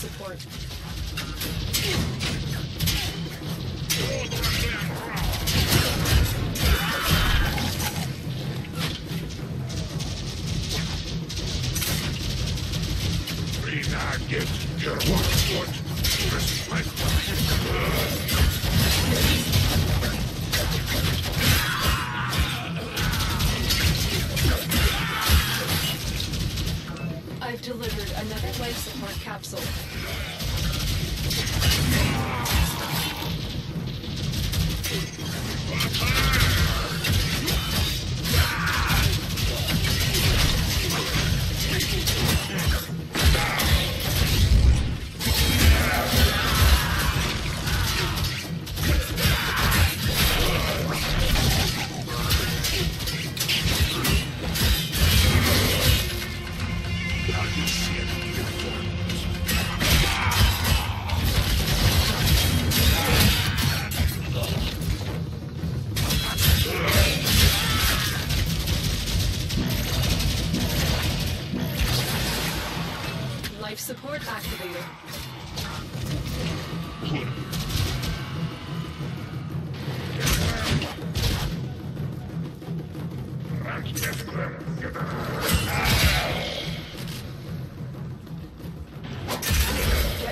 support. Get your what? I've delivered another life support capsule. Life support activated. Get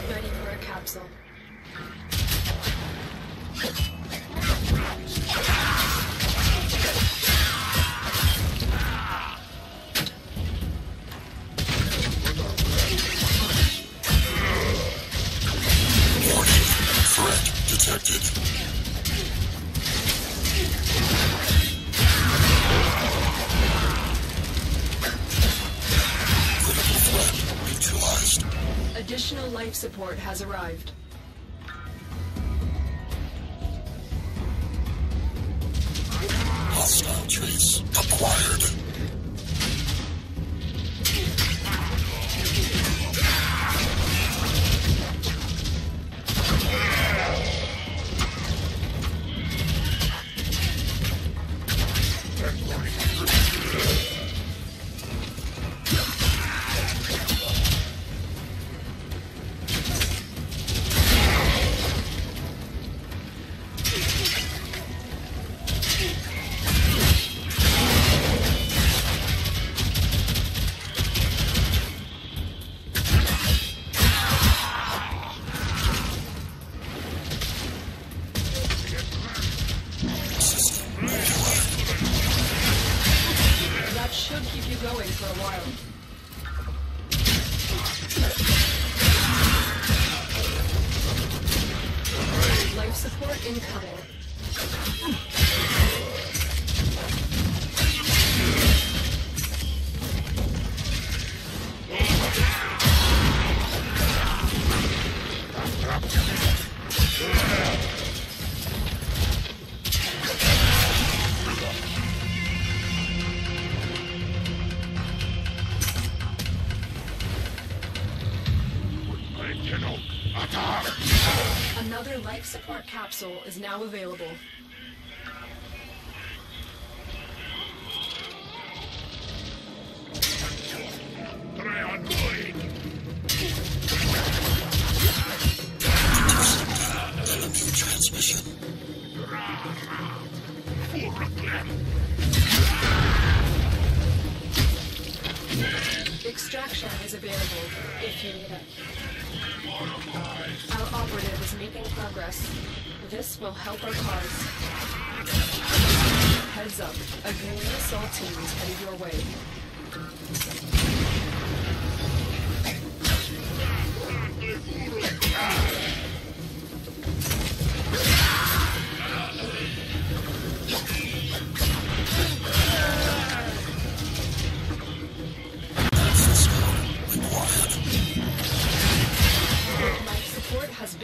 ready for a capsule. Additional life support has arrived. Hostile trace acquired. Going for a while. Life support incoming. Another life support capsule is now available. Intercepted transmission. Extraction is available if you need it. Our operative is making progress. This will help our cause. Heads up, a green assault team is headed your way.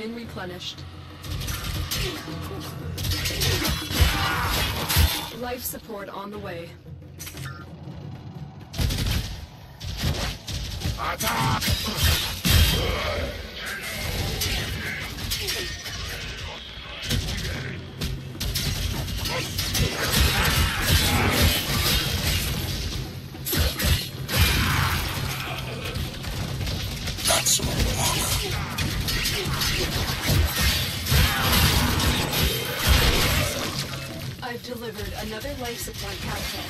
Replenished. Life support on the way. Attack! That I've delivered another life supply capsule.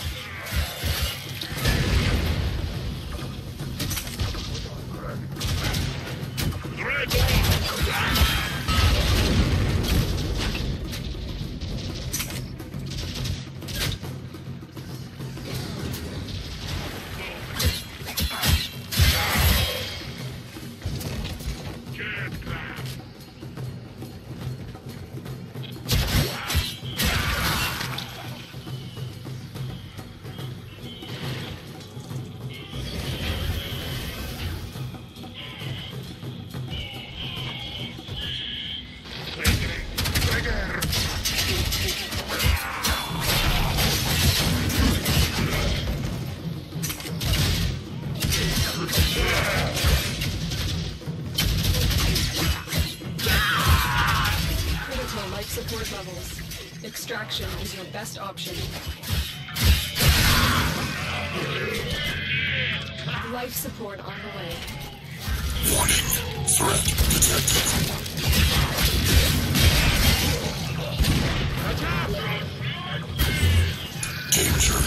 Extraction is your best option. Life support on the way. Warning. Threat detected. Danger.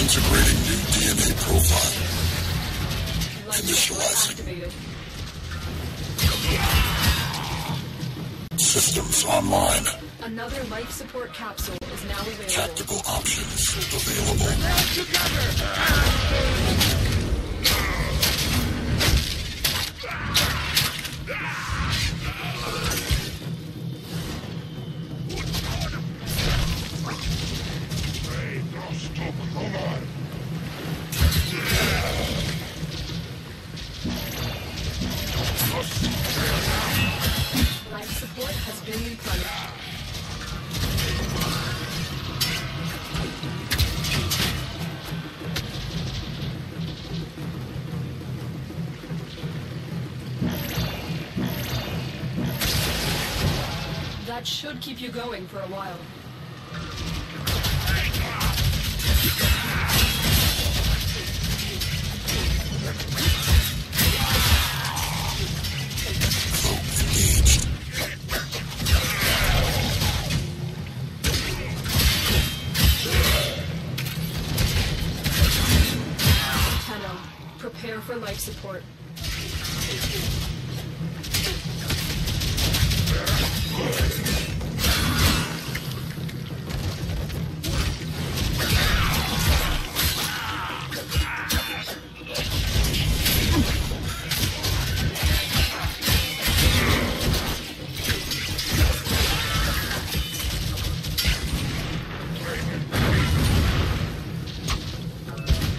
Integrating new DNA profile. Initializing. Systems online. Another life support capsule is now available. Tactical options available. That should keep you going for a while. Tenno, prepare for life support.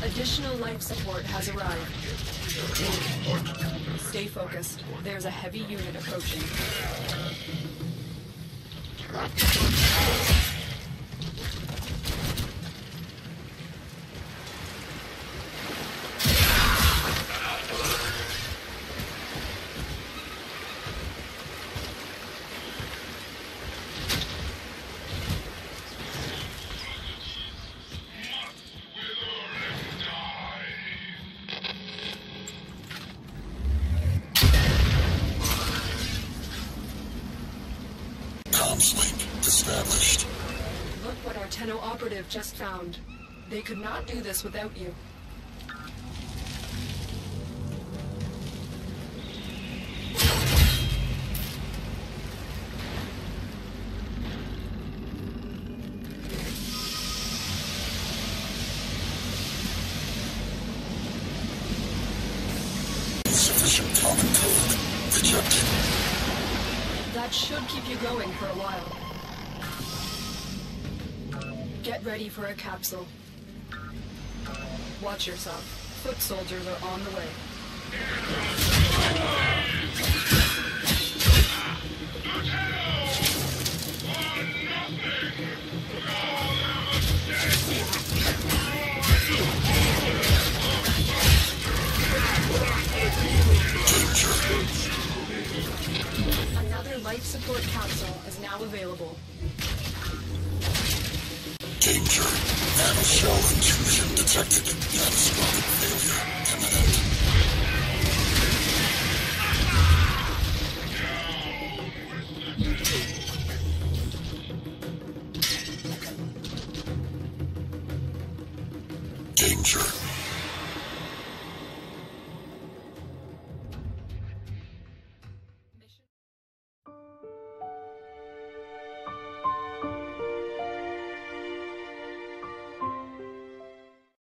Additional life support has arrived. Stay focused. There's a heavy unit approaching. Established. Look what our Tenno operative just found. They could not do this without you. Insufficient common code. Rejected. That should keep you going for a while. Get ready for a capsule. Watch yourself. Foot soldiers are on the way. Another life support capsule is now available. Danger. Nano shell intrusion detected. Nanoscopic failure imminent. Danger.